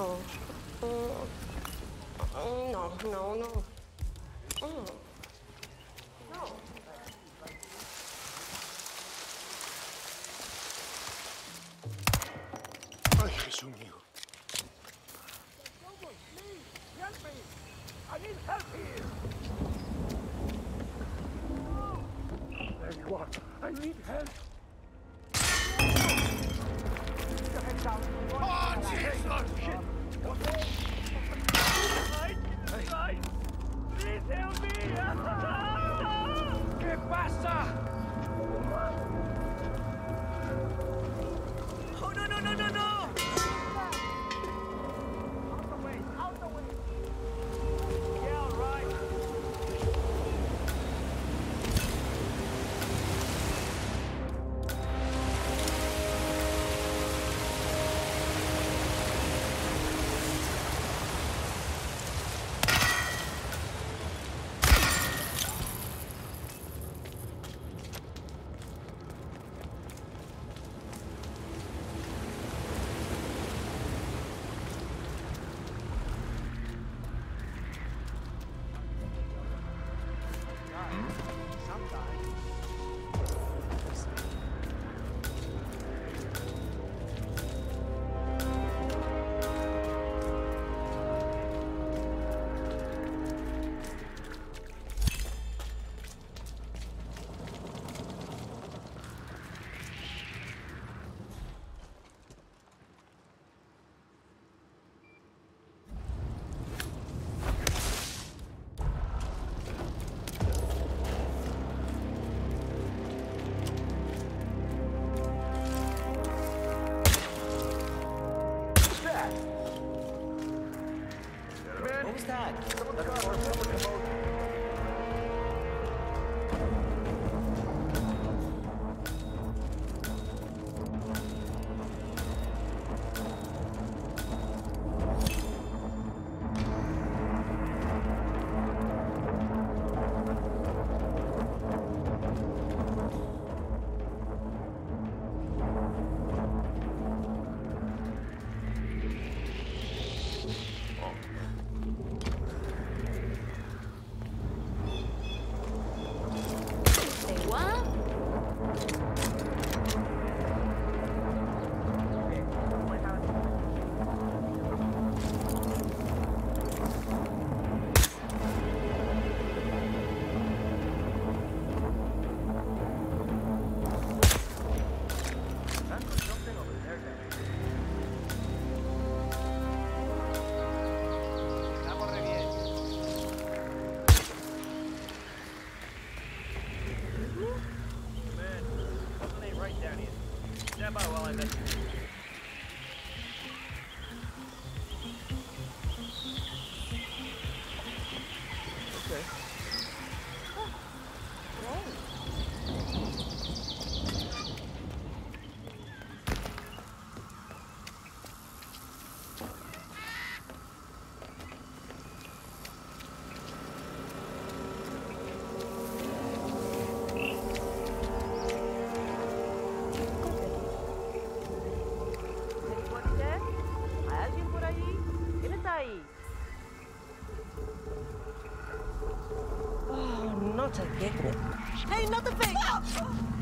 No. No. No. Ay, Jesús mío. Help me. I need help here. There you are. I need help. Oh, Jesus! Shit! Right! Please help me! ¿Qué pasa? Oh, no! Oh, not again. Hey, not the thing!